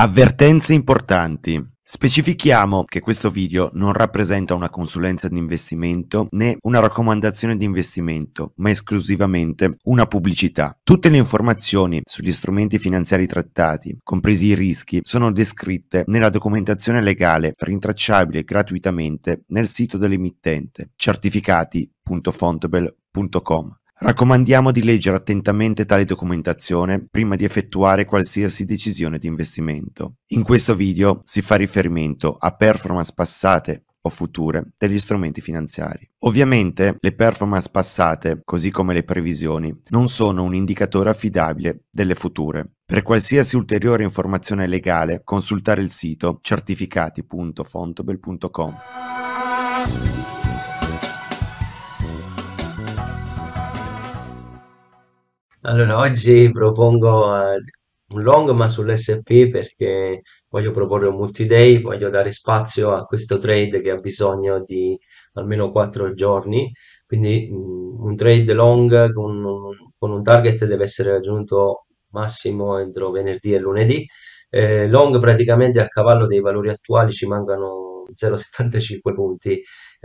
Avvertenze importanti. Specifichiamo che questo video non rappresenta una consulenza di investimento né una raccomandazione di investimento, ma esclusivamente una pubblicità. Tutte le informazioni sugli strumenti finanziari trattati, compresi i rischi, sono descritte nella documentazione legale, rintracciabile gratuitamente nel sito dell'emittente certificati.vontobel.com. Raccomandiamo di leggere attentamente tale documentazione prima di effettuare qualsiasi decisione di investimento. In questo video si fa riferimento a performance passate o future degli strumenti finanziari. Ovviamente le performance passate, così come le previsioni, non sono un indicatore affidabile delle future. Per qualsiasi ulteriore informazione legale, consultare il sito certificati.vontobel.com. Allora, oggi propongo un long ma sull'SP perché voglio proporre un multi-day, voglio dare spazio a questo trade che ha bisogno di almeno 4 giorni, quindi un trade long con un target deve essere raggiunto massimo entro venerdì e lunedì, long praticamente a cavallo dei valori attuali, ci mancano 0,75 punti,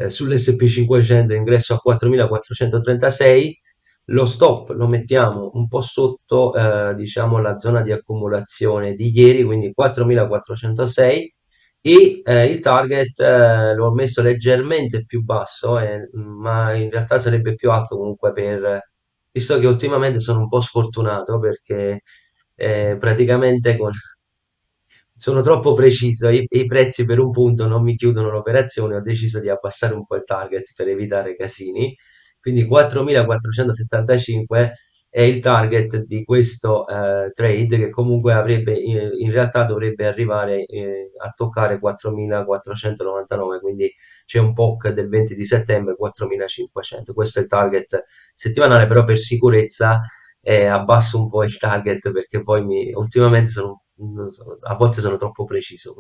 sull'SP 500 ingresso a 4436, lo stop lo mettiamo un po' sotto diciamo la zona di accumulazione di ieri, quindi 4406, e il target l'ho messo leggermente più basso, ma in realtà sarebbe più alto comunque, visto che ultimamente sono un po' sfortunato perché praticamente sono troppo preciso, i prezzi per un punto non mi chiudono l'operazione, ho deciso di abbassare un po' il target per evitare casini. Quindi 4.475 è il target di questo trade, che comunque avrebbe, in realtà dovrebbe arrivare a toccare 4.499, quindi c'è un POC del 20 di settembre 4.500. Questo è il target settimanale, però per sicurezza abbasso un po' il target perché poi ultimamente a volte sono troppo preciso.